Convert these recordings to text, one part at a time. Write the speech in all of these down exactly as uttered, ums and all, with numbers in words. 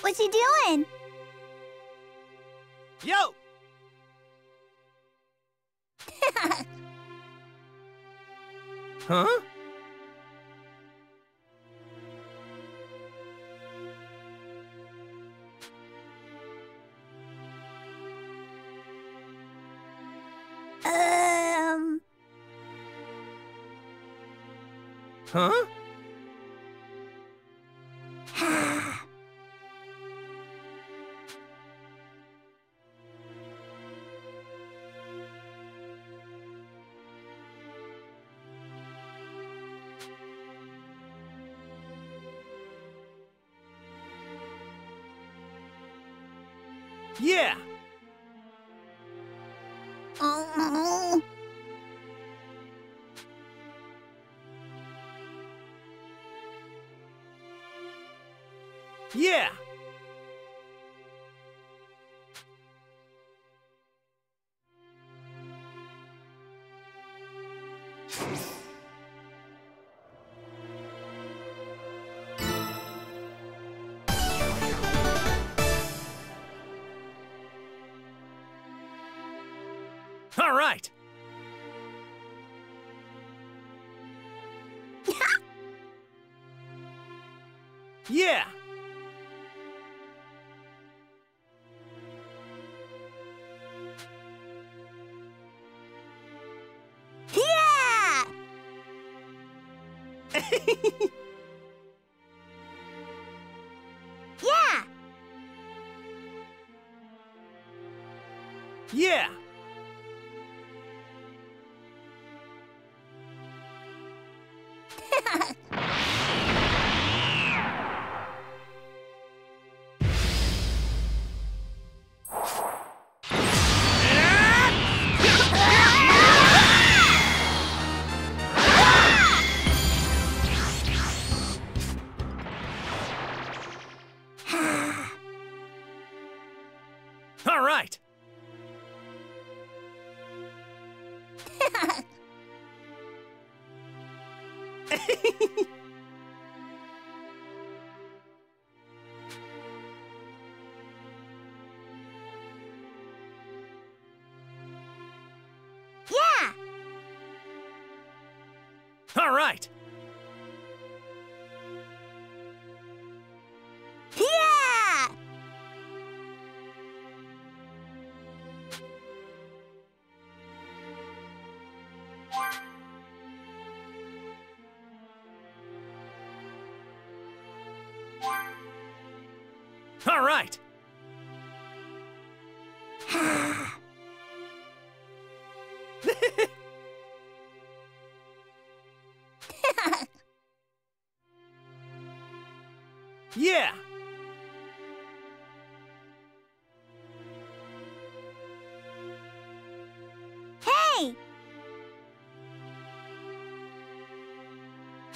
What you doing? Yo! Huh? Um. Huh? Yeah. Oh. Yeah. All right. Yeah. Yeah. Yeah. Yeah. All right. Yeah. All right. All right. Yeah. Hey.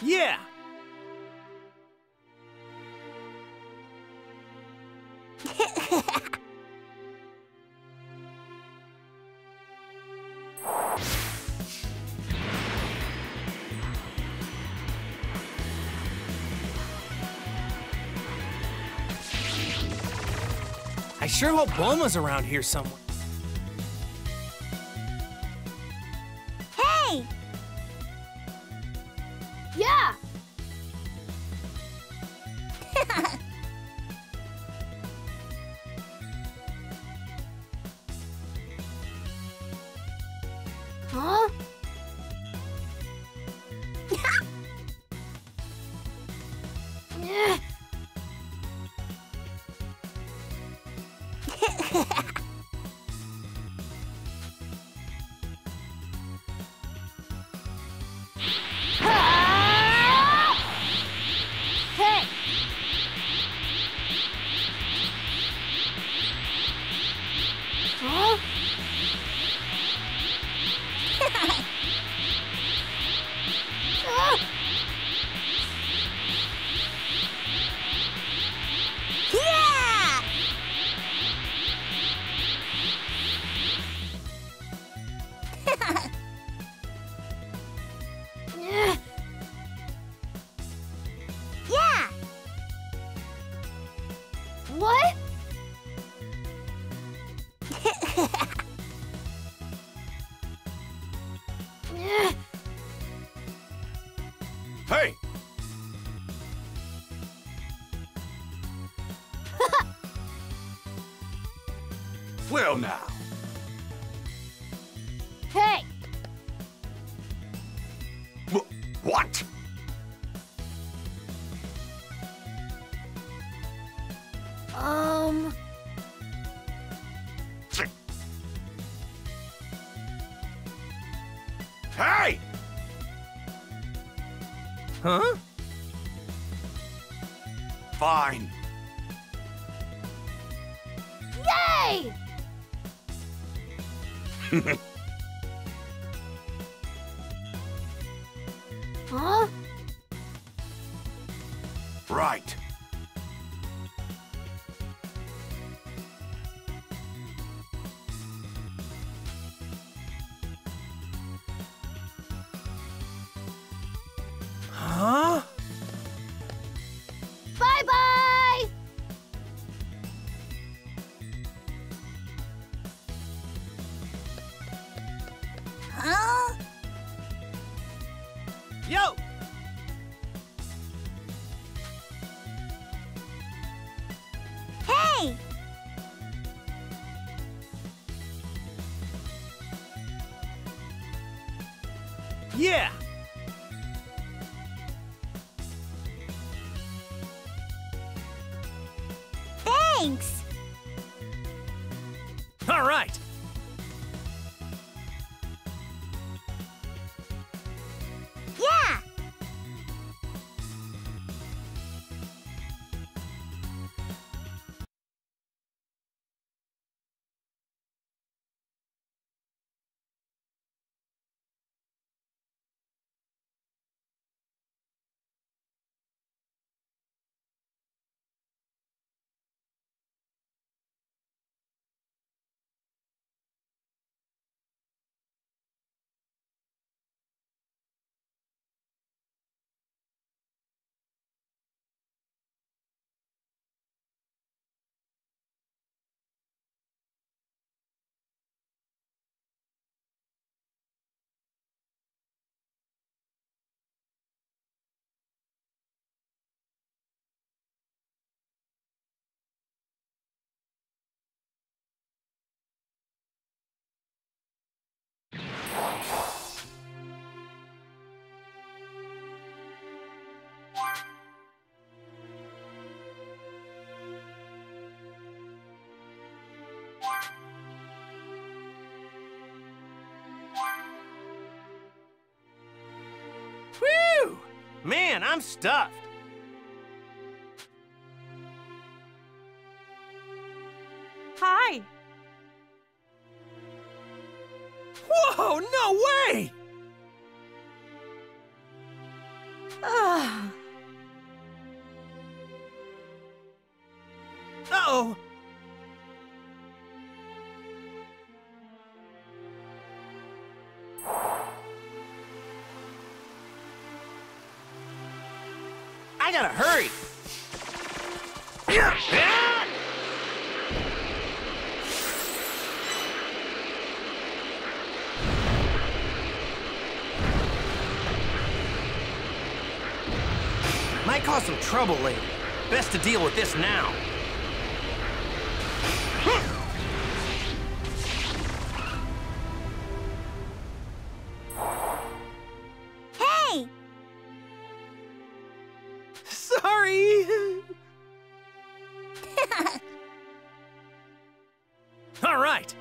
Yeah. I sure hope Bulma's around here somewhere. Hey! Yeah! Huh? Yeah. Yeah! Hey! Well now. Hey! W- what? Um... Hey! Huh? Fine. Yay! Huh? Right. Huh? Bye-bye! Huh? Yo! Hey! Yeah! Thanks! All right! Yeah! Whew! Man, I'm stuffed. Hi. Whoa, no way! Uh-oh. I gotta hurry. Might cause some trouble later. Best to deal with this now. Hey! Sorry! All right!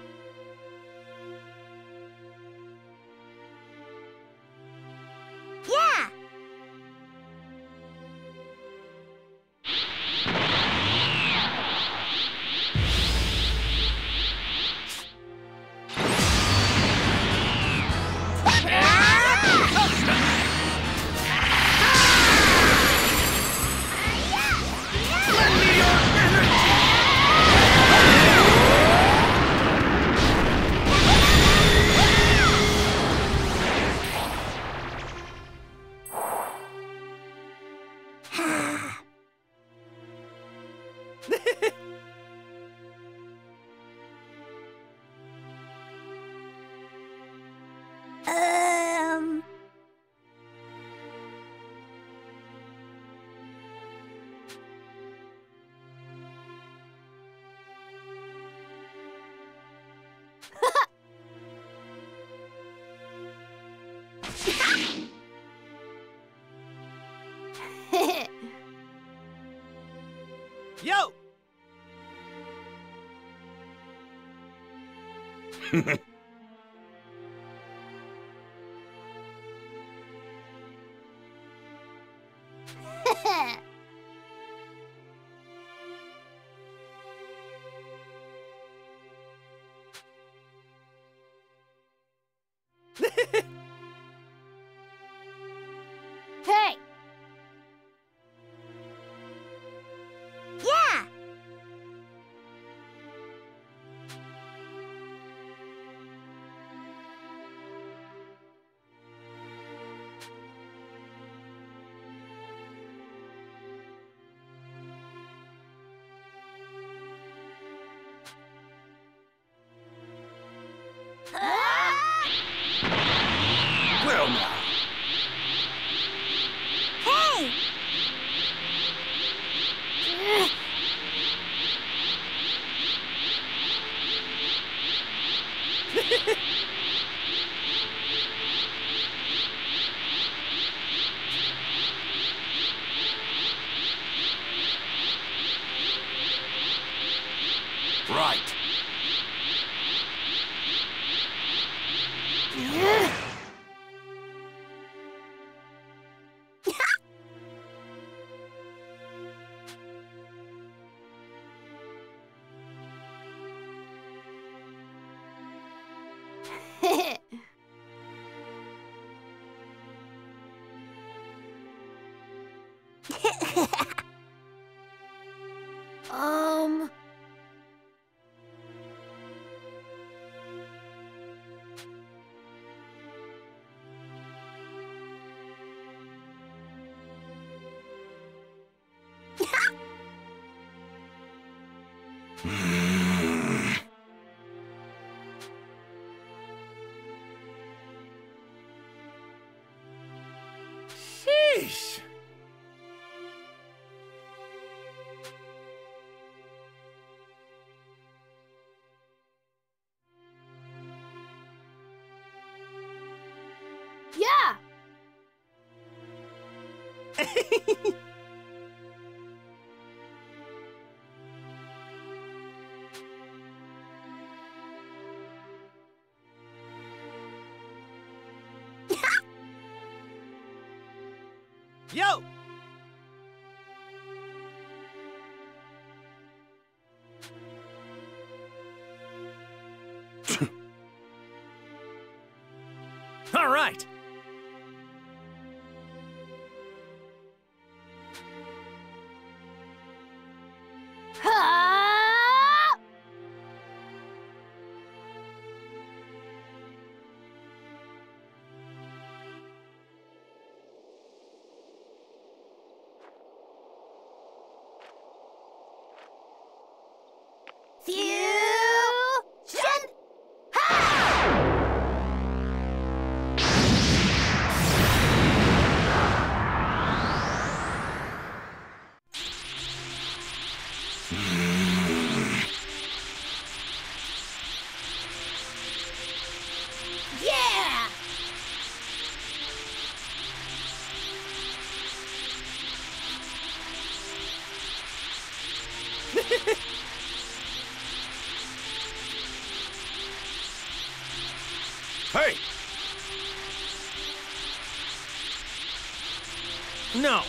Yeah! Yo! um... Sheesh! Yo! All right. Hey! No!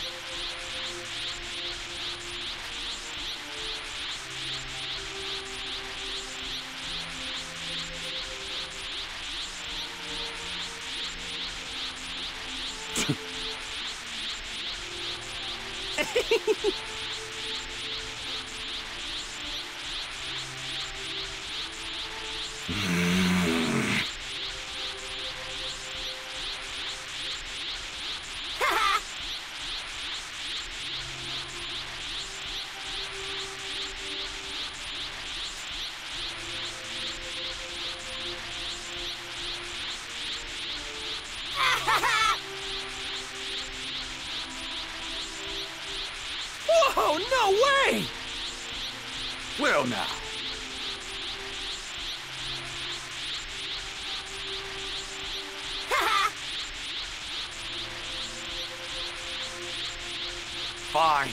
Oh, no way! Well, now. Fine.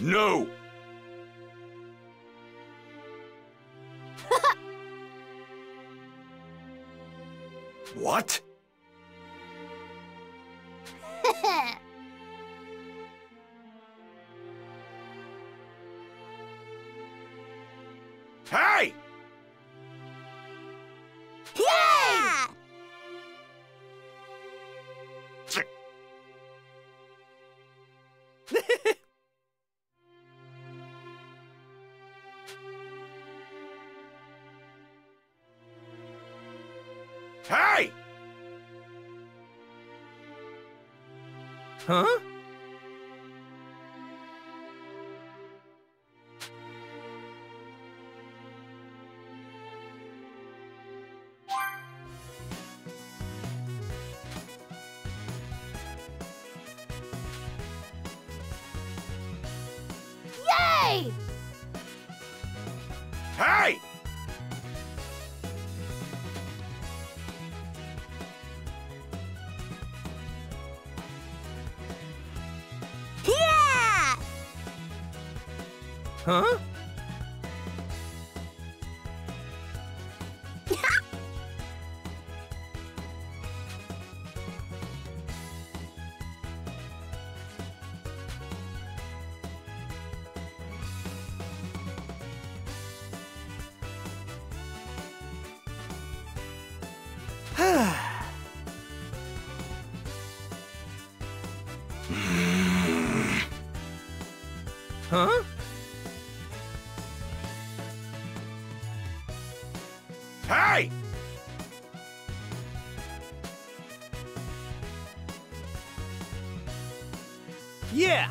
No! What? Hey! Yeah! Hey! Huh? Yay! Hey! Huh? Huh? Hey! Yeah!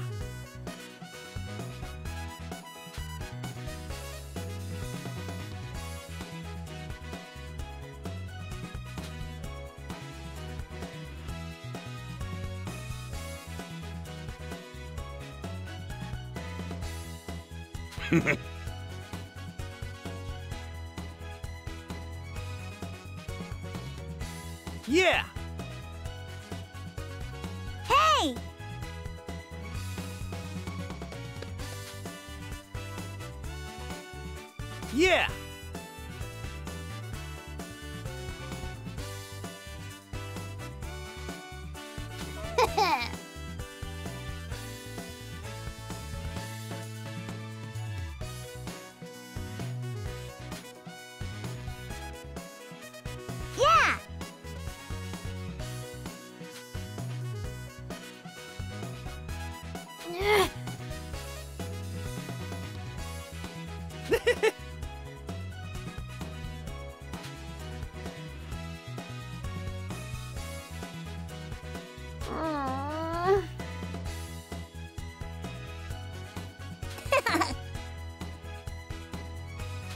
Yeah! Hey! Yeah!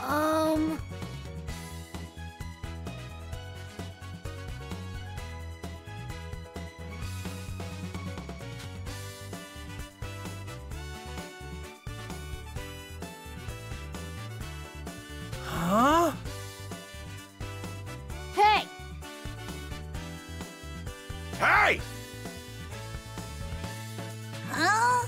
Um... Hey! Huh?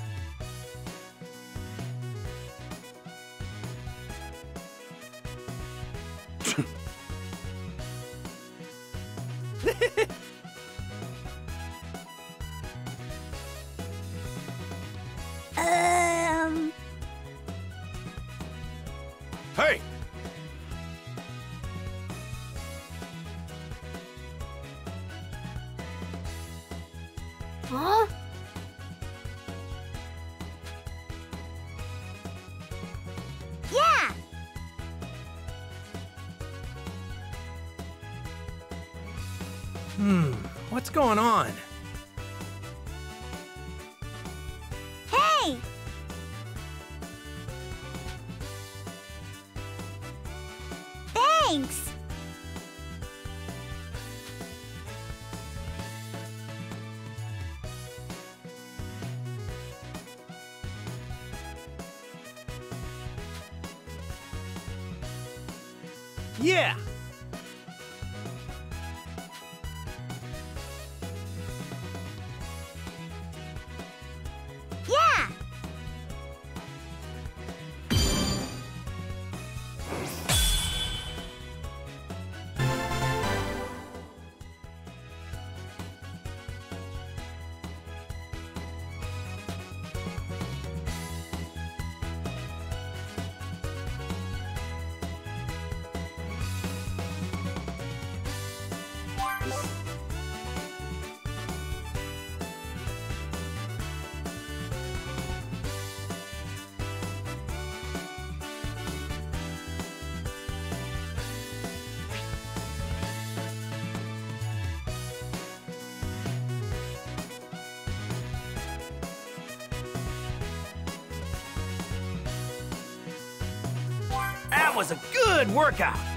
um. Hey! Huh? Yeah. Hmm, what's going on? Hey. Thanks. Yeah! Yeah! That was a good workout!